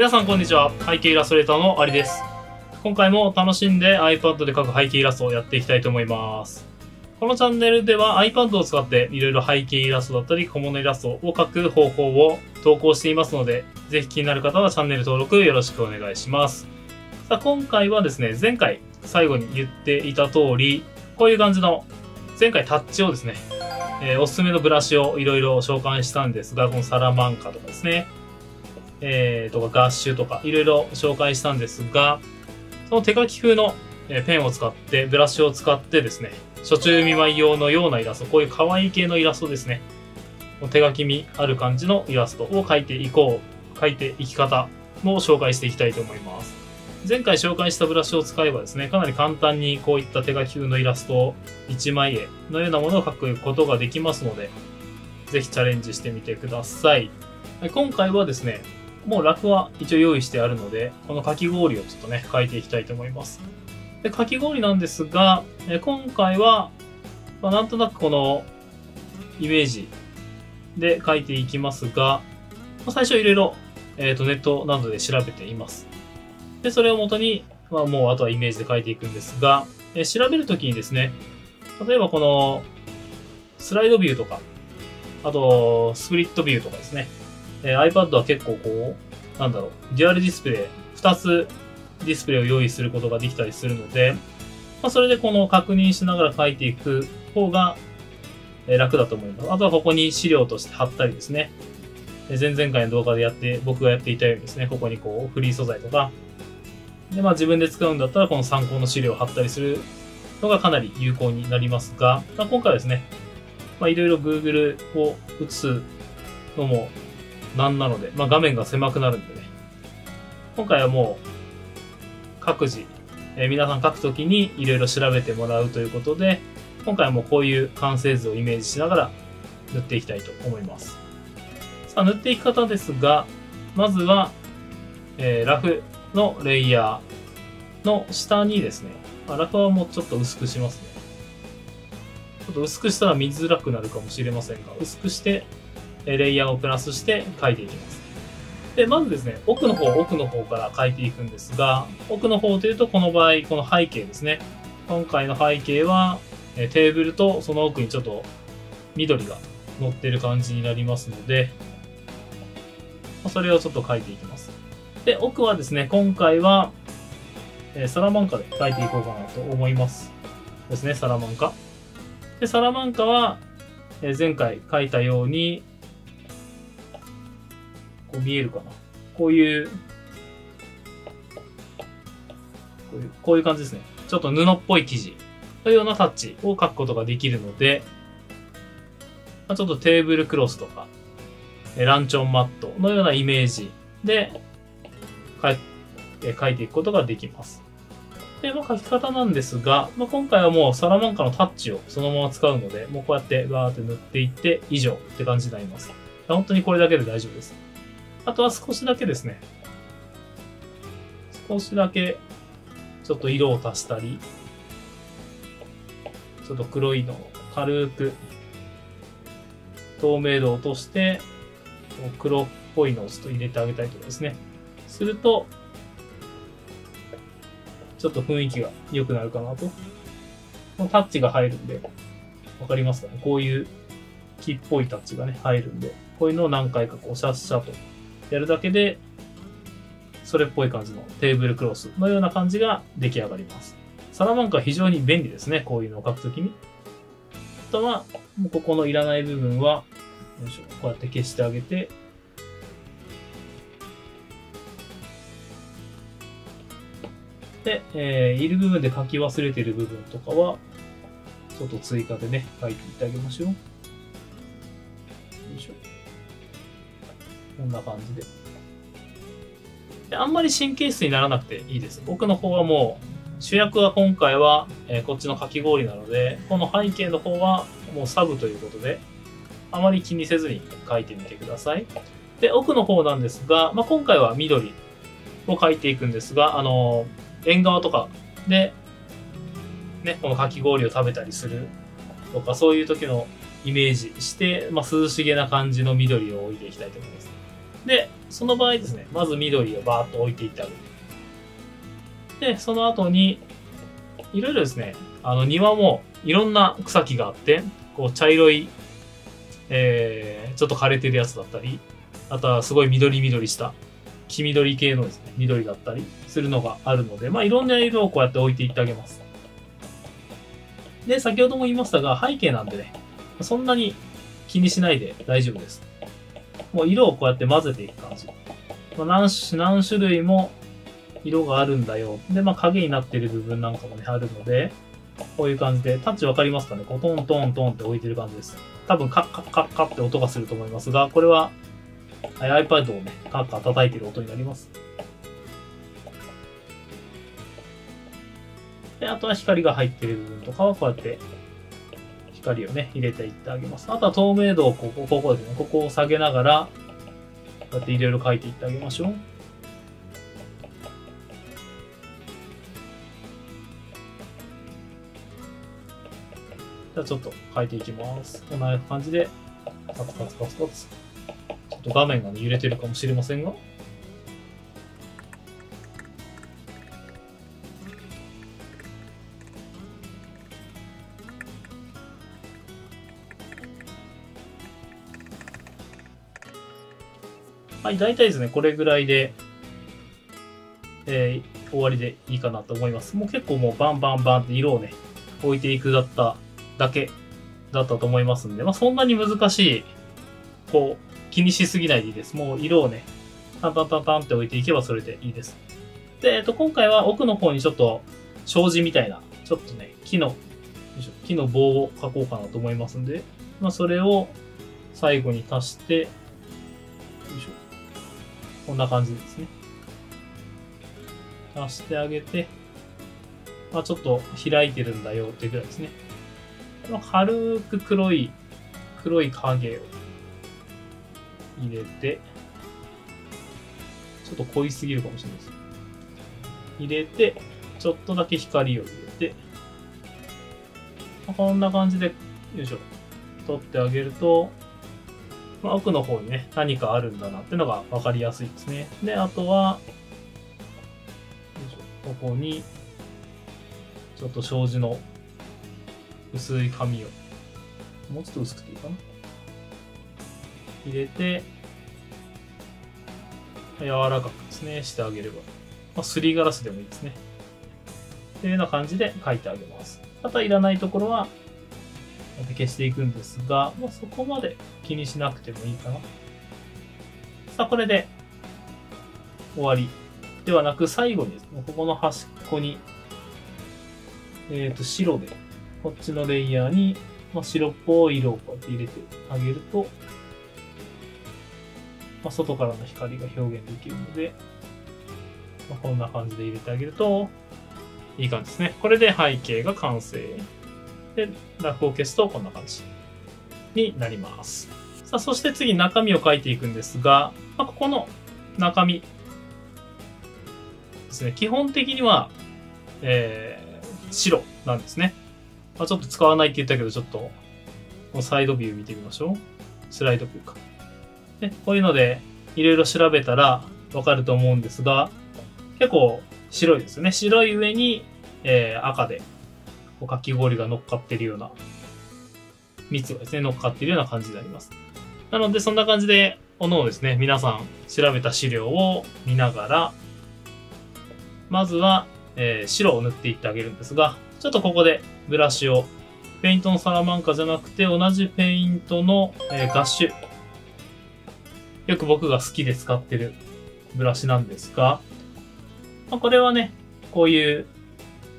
皆さんこんにちは。背景イラストレーターのアリです。今回も楽しんで iPad で描く背景イラストをやっていきたいと思います。このチャンネルでは iPad を使っていろいろ背景イラストだったり小物イラストを描く方法を投稿していますので、ぜひ気になる方はチャンネル登録よろしくお願いします。さあ今回はですね、前回最後に言っていた通り、こういう感じの前回タッチをですね、おすすめのブラシをいろいろ紹介したんですが、このサラマンカとかですね、とかガッシュとかいろいろ紹介したんですが、その手書き風のペンを使ってブラシを使ってですね、初中見舞い用のようなイラスト、こういう可愛い系のイラストですね、手書き味ある感じのイラストを描いていき方も紹介していきたいと思います。前回紹介したブラシを使えばですね、かなり簡単にこういった手書き風のイラストを1枚絵のようなものを描くことができますので、ぜひチャレンジしてみてください。今回はですね、もうラフは一応用意してあるので、このかき氷をちょっとね、描いていきたいと思います。で、かき氷なんですが、今回は、なんとなくこのイメージで描いていきますが、最初いろいろネットなどで調べています。で、それを元に、もうあとはイメージで描いていくんですが、調べるときにですね、例えばこのスライドビューとか、あとスプリットビューとかですね、iPad は結構こう、デュアルディスプレイ、2つディスプレイを用意することができたりするので、それでこの確認しながら書いていく方が楽だと思います。あとはここに資料として貼ったりですね。前々回の動画で僕がやっていたようにですね、ここにこう、フリー素材とか、で、自分で使うんだったらこの参考の資料を貼ったりするのがかなり有効になりますが、今回はですね、いろいろ Google を打つのも、なので、画面が狭くなるんでね。今回はもう、各自、皆さん書くときにいろいろ調べてもらうということで、今回はもうこういう完成図をイメージしながら塗っていきたいと思います。さあ、塗っていき方ですが、まずは、ラフのレイヤーの下にですね、ラフはもうちょっと薄くしますね。ちょっと薄くしたら見づらくなるかもしれませんが、薄くして、レイヤーをプラスして描いていきます。で、まずですね、奥の方から描いていくんですが、奥の方というと、この場合、この背景ですね。今回の背景は、テーブルとその奥にちょっと緑が乗ってる感じになりますので、それをちょっと描いていきます。で、奥はですね、今回は、サラマンカで描いていこうかなと思います。ですね、サラマンカ。で、サラマンカは、前回描いたように、こう見えるかな。こういう感じですね。ちょっと布っぽい生地というようなタッチを描くことができるので、ちょっとテーブルクロスとか、ランチョンマットのようなイメージで描いていくことができます。で、描き方なんですが、今回はもうサラマンカのタッチをそのまま使うので、もうこうやってバーって塗っていって以上って感じになります。本当にこれだけで大丈夫です。あとは少しだけですね。少しだけ、ちょっと色を足したり、ちょっと黒いのを軽く、透明度を落として、黒っぽいのをちょっと入れてあげたりとかですね。すると、ちょっと雰囲気が良くなるかなと。このタッチが入るんで、わかりますかね？こういう木っぽいタッチがね、入るんで、こういうのを何回かこう、シャッシャッと。やるだけで、それっぽい感じのテーブルクロスのような感じが出来上がります。サラマンカは非常に便利ですね。こういうのを描くときに。あとは、ここのいらない部分は、こうやって消してあげて、で、いる部分で描き忘れている部分とかは、ちょっと追加でね、描いていってあげましょう。よいしょ。こんな感じで。あんまり神経質にならなくていいです。奥の方はもう、主役は今回は、こっちのかき氷なので、この背景の方はもうサブということで、あまり気にせずに描いてみてください。で、奥の方なんですが、今回は緑を描いていくんですが、縁側とかで、ね、このかき氷を食べたりするとか、そういう時のイメージして、涼しげな感じの緑を置いていきたいと思います。で、その場合ですね、まず緑をバーッと置いていってあげる。で、その後に、いろいろですね、庭もいろんな草木があって、こう茶色い、ちょっと枯れてるやつだったり、あとはすごい緑々した、黄緑系のですね、緑だったりするのがあるので、まあいろんな色をこうやって置いていってあげます。で、先ほども言いましたが、背景なんでね、そんなに気にしないで大丈夫です。もう色をこうやって混ぜていく感じ。何種類も色があるんだよ。で、まあ影になってる部分なんかもね、あるので、こういう感じで、タッチわかりますかね？こうトントントンって置いてる感じです。多分カッカッカッカッって音がすると思いますが、これは iPad をね、カッカッ叩いてる音になります。で、あとは光が入ってる部分とかはこうやって、光をね、入れていってあげます。あとは透明度をここですね、ここを下げながら、こうやっていろいろ描いていってあげましょう。じゃあちょっと描いていきます。こんな感じで、カツカツカツカツ。ちょっと画面がね、揺れてるかもしれませんが。はい、大体ですね、これぐらいで、終わりでいいかなと思います。もう結構もうバンバンバンって色をね、置いていくだけだったと思いますんで、まあそんなに難しい、こう、気にしすぎないでいいです。もう色をね、タンタンタンタンって置いていけばそれでいいです。で、今回は奥の方にちょっと、障子みたいな、ちょっとね、木の棒を描こうかなと思いますんで、まあそれを最後に足して、こんな感じですね。足してあげて、まあ、ちょっと開いてるんだよっていうぐらいですね。軽く黒い影を入れて、ちょっと濃いすぎるかもしれないです。入れて、ちょっとだけ光を入れて、まあ、こんな感じで、よいしょ、取ってあげると、まあ、奥の方にね、何かあるんだなっていうのが分かりやすいですね。で、あとは、ここに、ちょっと障子の薄い紙を、もうちょっと薄くていいかな。入れて、柔らかくですね、してあげれば。まあ、すりガラスでもいいですね。というような感じで描いてあげます。あとはいらないところは、消していくんですが、まあ、そこまで気にしなくてもいいかな。さあ、これで終わりではなく、最後にですね、ここの端っこに、白で、こっちのレイヤーに、まあ、白っぽい色をこうやって入れてあげると、まあ、外からの光が表現できるので、まあ、こんな感じで入れてあげると、いい感じですね。これで背景が完成。で、ラップを消すとこんな感じになります。さあ、そして次中身を描いていくんですが、まあ、ここの中身ですね。基本的には、白なんですね。まあ、ちょっと使わないって言ったけど、ちょっとこのサイドビュー見てみましょう。スライドビューか。ね、こういうのでいろいろ調べたらわかると思うんですが、結構白いですよね。白い上に、赤で。かき氷が乗っかってるような、蜜がですね、乗っかってるような感じになります。なので、そんな感じで、おのおのですね、皆さん調べた資料を見ながら、まずは、白を塗っていってあげるんですが、ちょっとここでブラシを、ペイントのサラマンカじゃなくて、同じペイントの、ガッシュ。よく僕が好きで使ってるブラシなんですが、まあ、これはね、こういう、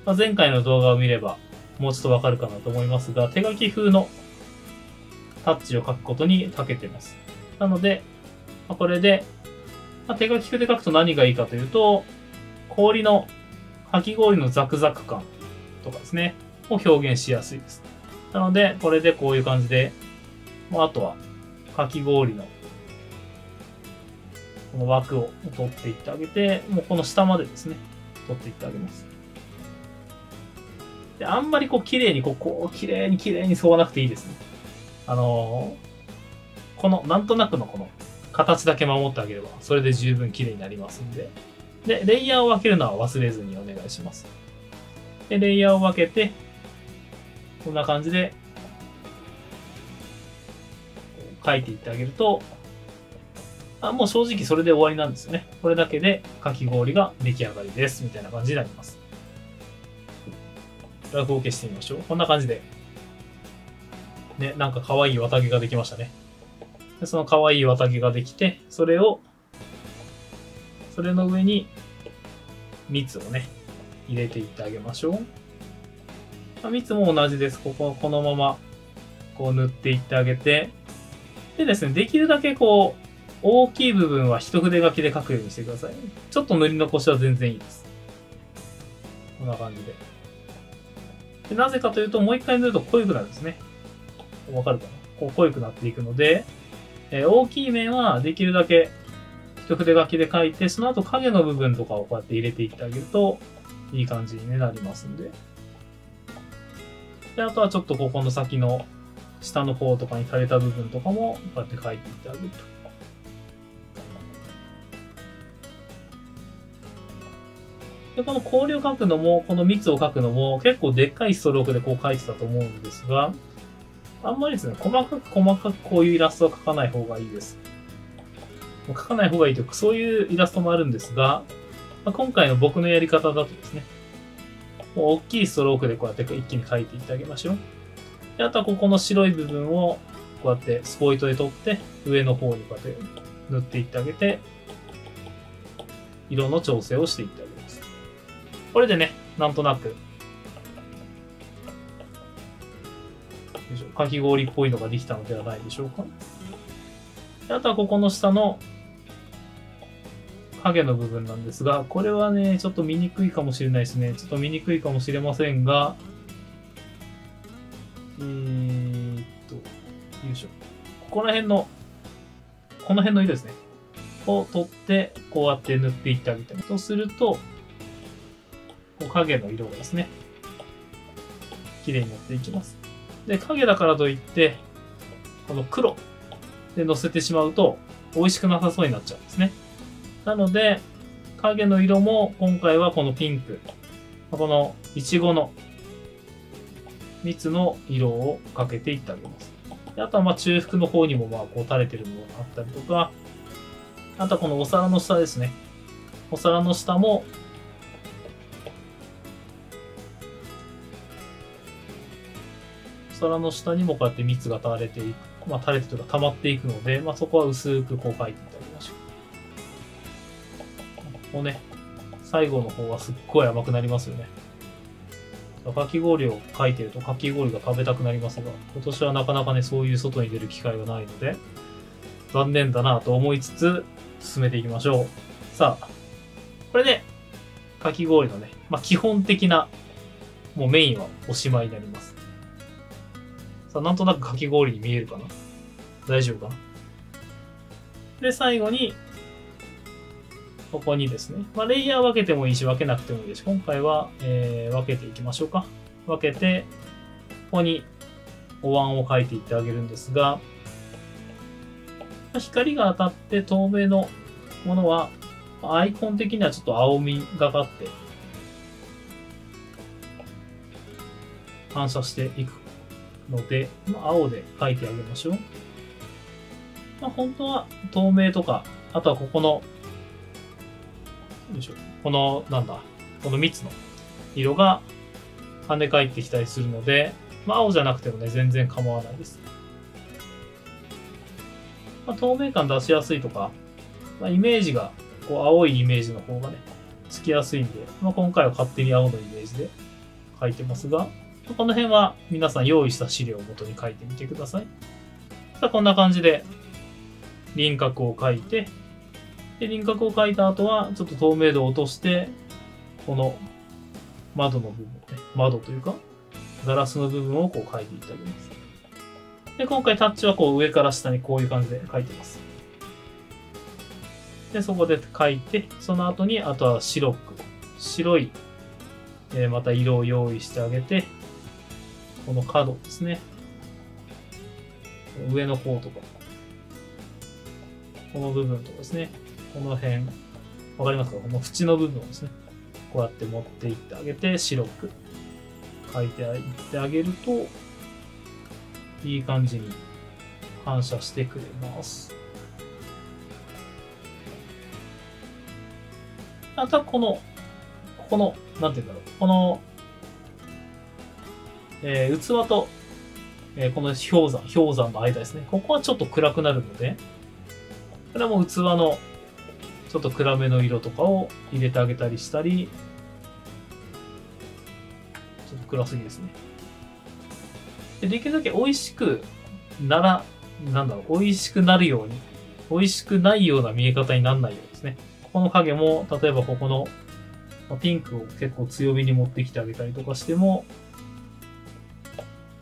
まあ、前回の動画を見れば、もうちょっとわかるかなと思いますが、手書き風のタッチを書くことに長けてます。なので、これで、手書き風で書くと何がいいかというと、氷の、かき氷のザクザク感とかですね、を表現しやすいです。なので、これでこういう感じで、あとは、かき氷の、この枠を取っていってあげて、もうこの下までですね、取っていってあげます。あんまりこう綺麗に、綺麗に沿わなくていいですね。この、なんとなくのこの形だけ守ってあげれば、それで十分綺麗になりますんで。で、レイヤーを分けるのは忘れずにお願いします。で、レイヤーを分けて、こんな感じで、書いていってあげると、もう正直それで終わりなんですよね。これだけでかき氷が出来上がりです。みたいな感じになります。グラフを消してみましょう。こんな感じで。ね、なんか可愛い綿毛ができましたね。で、その可愛い綿毛ができて、それの上に蜜をね、入れていってあげましょう。蜜も同じです。このまま、こう塗っていってあげて、でですね、できるだけこう、大きい部分は一筆書きで書くようにしてください。ちょっと塗り残しは全然いいです。こんな感じで。で、なぜかというと、もう一回塗ると濃いくなるんですね。わかるかな？こう濃いくなっていくので、大きい面はできるだけ一筆書きで書いて、その後影の部分とかをこうやって入れていってあげると、いい感じになりますんで。で、あとはちょっとここの先の下の方とかに垂れた部分とかも、こうやって書いていってあげると。で、この氷を描くのも、この蜜を描くのも、結構でっかいストロークでこう描いてたと思うんですが、あんまりですね、細かくこういうイラストは描かない方がいいです。描かない方がいいというか、そういうイラストもあるんですが、今回の僕のやり方だとですね、もう大きいストロークでこうやって一気に描いていってあげましょう。で、あとはここの白い部分を、こうやってスポイトで取って、上の方にこうやって塗っていってあげて、色の調整をしていってあげる。これでね、なんとなく、かき氷っぽいのができたのではないでしょうか。あとはここの下の影の部分なんですが、これはね、ちょっと見にくいかもしれないですね。ちょっと見にくいかもしれませんが、よいしょ。この辺の色ですね。を取って、こうやって塗っていってあげたりとすると、影の色がですね、綺麗になっていきます。で、影だからといって、この黒で乗せてしまうと、美味しくなさそうになっちゃうんですね。なので、影の色も今回はこのピンク、このイチゴの蜜の色をかけていってあげます。で、あとは中腹の方にもこう垂れてるものがあったりとか、あとはこのお皿の下ですね。お皿の下も、皿の下にもこうやって蜜が垂れていく、垂れてというか溜まっていくので、そこは薄くこう描いていってあげましょう。もうね、最後の方はすっごい甘くなりますよね。かき氷を描いてるとかき氷が食べたくなりますが、今年はなかなかね、そういう外に出る機会がないので、残念だなと思いつつ、進めていきましょう。さあ、これで、かき氷のね、基本的な、もうメインはおしまいになります。さあ、なんとなくかき氷に見えるかな？大丈夫かな？で、最後に、ここにですね、レイヤー分けてもいいし、分けなくてもいいです。今回は、分けていきましょうか。分けて、ここにお椀を描いていってあげるんですが、光が当たって透明のものは、アイコン的にはちょっと青みがかって、反射していくので、青で描いてあげましょう。本当は透明とか、あとはここの、この蜜の色が跳ね返ってきたりするので、青じゃなくてもね、全然構わないです。透明感出しやすいとか、イメージが、こう青いイメージの方がね、つきやすいんで、今回は勝手に青のイメージで描いてますが、この辺は皆さん用意した資料を元に書いてみてください。さあ、こんな感じで輪郭を書いて、で、輪郭を書いた後はちょっと透明度を落として、この窓の部分、窓というかガラスの部分をこう書いていってあげます。で、今回タッチはこう上から下にこういう感じで書いてます。で、そこで書いて、その後にあとは白い、また色を用意してあげて、この角ですね。上の方とか。この部分とですね、この辺、わかりますか？この縁の部分をですね、こうやって持っていってあげて、白く描いていってあげると、いい感じに反射してくれます。あとはこの、なんて言うんだろう、この、器と、この氷山の間ですね。ここはちょっと暗くなるので、これはもう器のちょっと暗めの色とかを入れてあげたりしたり、ちょっと暗すぎですね。で、できるだけ美味しくなるように、美味しくないような見え方にならないようですね。ここの影も、例えばここのピンクを結構強めに持ってきてあげたりとかしても、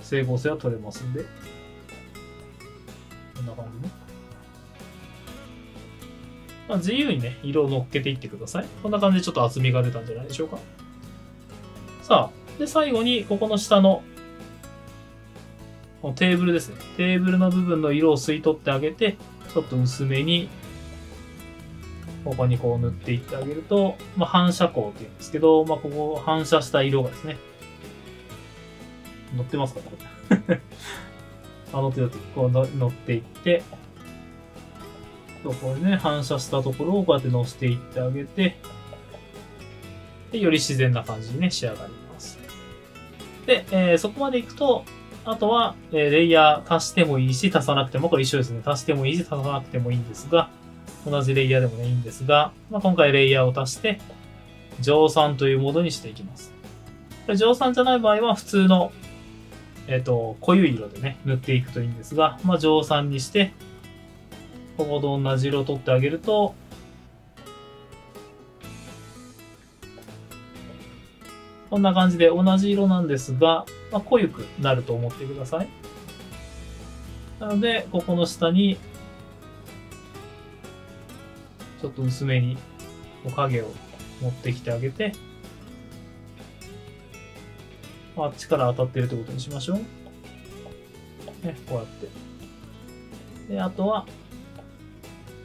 整合性は取れますんで、こんな感じね。まあ、自由にね、色を乗っけていってください。こんな感じでちょっと厚みが出たんじゃないでしょうか。さあ、で、最後に、ここの下の、このテーブルですね。テーブルの部分の色を吸い取ってあげて、ちょっと薄めに、ここにこう塗っていってあげると、まあ、反射光っていうんですけど、まあ、ここ反射した色がですね、乗ってますかね乗っていって、ここにね、反射したところをこうやって乗せていってあげて、で、より自然な感じにね、仕上がります。で、そこまでいくと、あとは、レイヤー足してもいいし、足さなくても、これ一緒ですね。足してもいいし、足さなくてもいいんですが、同じレイヤーでもね、いいんですが、まあ、今回レイヤーを足して、乗算というモードにしていきます。乗算じゃない場合は、普通の、濃い色でね、塗っていくといいんですが、まあ、乗算にして、ここと同じ色を取ってあげると、こんな感じで同じ色なんですが、まあ、濃ゆくなると思ってください。なので、ここの下に、ちょっと薄めに影を持ってきてあげて、あっちから当たってるってことにしましょう。ね、こうやって。で、あとは、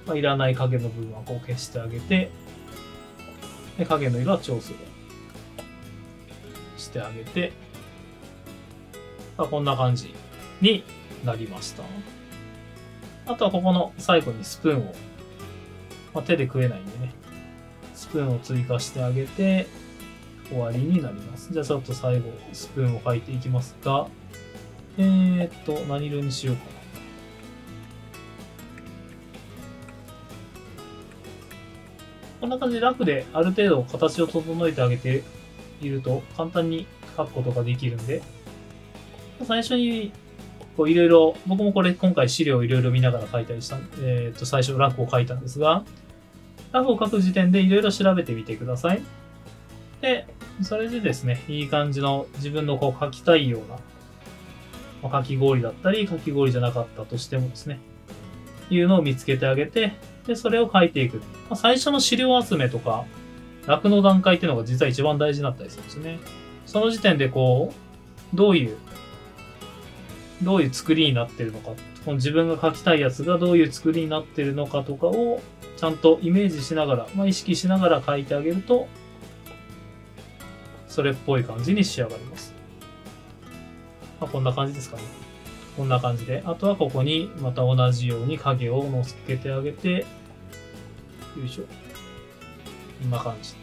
まあ、いらない影の部分はこう消してあげて、で、影の色は調整してあげて、まあ、こんな感じになりました。あとはここの最後にスプーンを、まあ、手で食えないんでね、スプーンを追加してあげて、終わりになります。じゃあちょっと最後、スプーンを描いていきますが、何色にしようかな。こんな感じで楽である程度形を整えてあげていると簡単に描くことができるんで、最初にこういろいろ、僕もこれ今回資料をいろいろ見ながら描いたりした、最初楽を描いたんですが、楽を描く時点でいろいろ調べてみてください。で、それでですね、いい感じの自分のこう描きたいような、かき氷だったり、かき氷じゃなかったとしてもですね、いうのを見つけてあげて、で、それを描いていく。まあ、最初の資料集めとか、楽の段階っていうのが実は一番大事だったりするんですね。その時点でこう、どういう作りになってるのか、この自分が描きたいやつがどういう作りになってるのかとかを、ちゃんとイメージしながら、まあ、意識しながら描いてあげると、それっぽい感じに仕上がります。まあ、こんな感じですかね。こんな感じで。あとはここにまた同じように影をのっけてあげて、よいしょ。こんな感じ。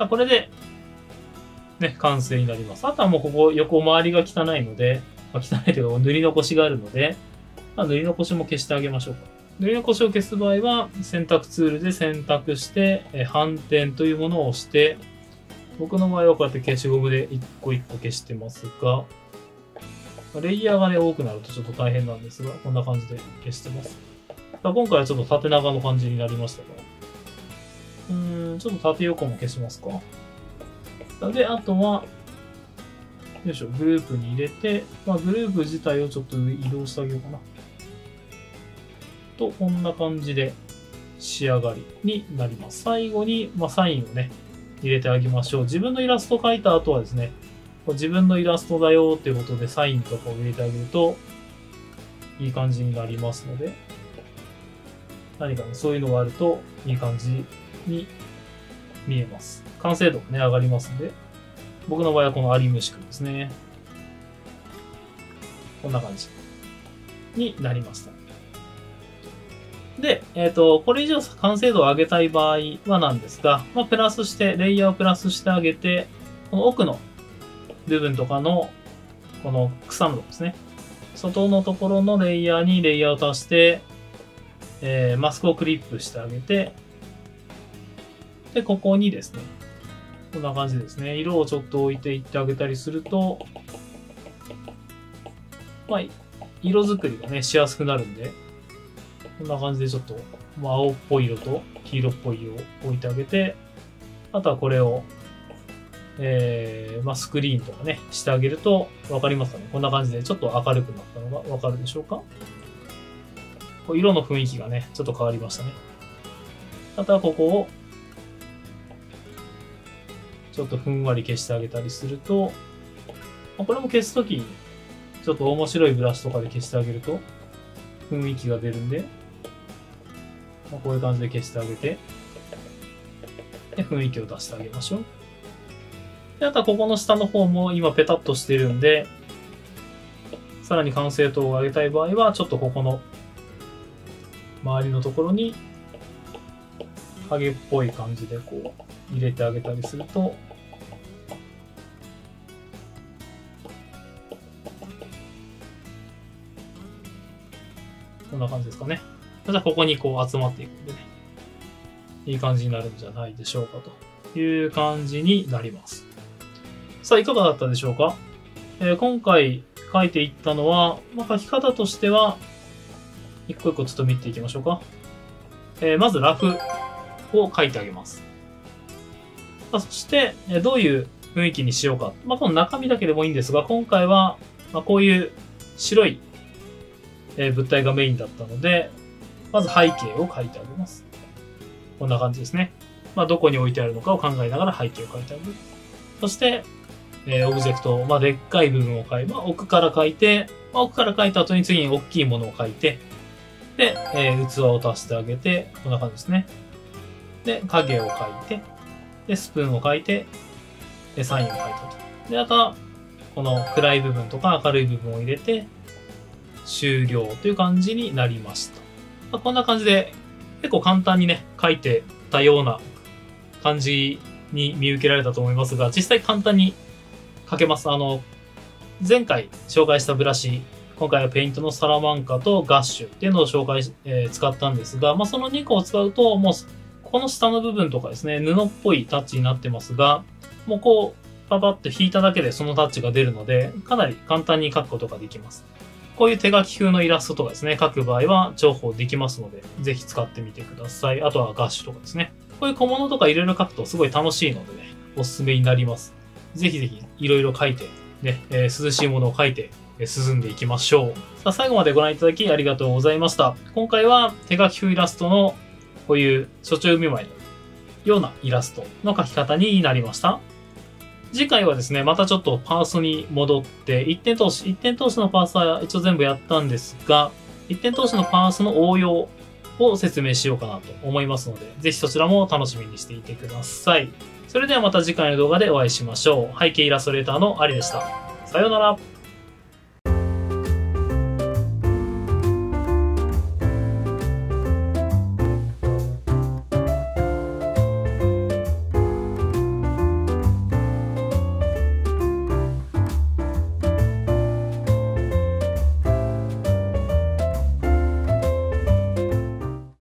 あ、これで、ね、完成になります。あとはもうここ横周りが汚いので、まあ、汚いというか塗り残しがあるので、まあ、塗り残しも消してあげましょうか。塗り残しを消す場合は、選択ツールで選択して、反転というものを押して、僕の場合はこうやって消しゴムで一個一個消してますが、レイヤーがね、多くなるとちょっと大変なんですが、こんな感じで消してます。今回はちょっと縦長の感じになりましたが、ちょっと縦横も消しますか。で、あとは、よいしょ、グループに入れて、まあ、グループ自体をちょっと移動してあげようかな。と、こんな感じで仕上がりになります。最後に、まあ、サインをね、入れてあげましょう。自分のイラストを描いた後はですね、自分のイラストだよっていうことでサインとかを入れてあげると、いい感じになりますので、何かね、そういうのがあるといい感じに見えます。完成度がね、上がりますので、僕の場合はこのアリムシ君ですね。こんな感じになりました。で、これ以上完成度を上げたい場合はなんですが、まあ、プラスして、レイヤーをプラスしてあげて、この奥の部分とかの、この草のところですね。外のところのレイヤーにレイヤーを足して、マスクをクリップしてあげて、で、ここにですね、こんな感じですね、色をちょっと置いていってあげたりすると、まあ、色作りがね、しやすくなるんで、こんな感じでちょっと青っぽい色と黄色っぽい色を置いてあげて、あとはこれを、まあ、スクリーンとかね、してあげると分かりますかね。こんな感じでちょっと明るくなったのが分かるでしょうか。こう色の雰囲気がね、ちょっと変わりましたね。あとはここを、ちょっとふんわり消してあげたりすると、これも消すときに、ちょっと面白いブラシとかで消してあげると、雰囲気が出るんで、こういう感じで消してあげて、で、雰囲気を出してあげましょう。で、あとはここの下の方も今ペタッとしてるんで、さらに完成度を上げたい場合は、ちょっとここの周りのところに影っぽい感じでこう入れてあげたりすると、こんな感じですかね。じゃあここにこう集まっていくんでね、いい感じになるんじゃないでしょうかという感じになります。さあいかがだったでしょうか。今回書いていったのは、まあ、書き方としては一個一個ちょっと見ていきましょうか。まずラフを書いてあげます。まあ、そしてどういう雰囲気にしようか。まあ、この中身だけでもいいんですが、今回はまあこういう白い物体がメインだったので、まず背景を書いてあげます。こんな感じですね。まあ、どこに置いてあるのかを考えながら背景を書いてあげる。そして、オブジェクト、まあ、でっかい部分を書いて、まあ、奥から書いて、まあ、奥から書いた後に次に大きいものを書いて、で、器を足してあげて、こんな感じですね。で、影を描いて、で、スプーンを描いて、で、サインを描いたと。で、あとは、この暗い部分とか明るい部分を入れて、終了という感じになりました。まあ、こんな感じで、結構簡単にね、描いてたような感じに見受けられたと思いますが、実際簡単に描けます。前回紹介したブラシ、今回はペイントのサラマンカとガッシュっていうのを紹介し、使ったんですが、まあ、その2個を使うと、もう、この下の部分とかですね、布っぽいタッチになってますが、もうこう、パパッと引いただけでそのタッチが出るので、かなり簡単に描くことができます。こういう手書き風のイラストとかですね、描く場合は重宝できますので、ぜひ使ってみてください。あとはガッシュとかですね。こういう小物とかいろいろ描くとすごい楽しいのでね、おすすめになります。ぜひぜひいろいろ描いて、ね、涼しいものを描いて、進んでいきましょう。さあ、最後までご覧いただきありがとうございました。今回は手書き風イラストのこういう初中見舞いのようなイラストの描き方になりました。次回はですね、またちょっとパースに戻って、一点投資のパースは一応全部やったんですが、一点投資のパースの応用を説明しようかなと思いますので、ぜひそちらも楽しみにしていてください。それではまた次回の動画でお会いしましょう。背景イラストレーターのアリでした。さようなら。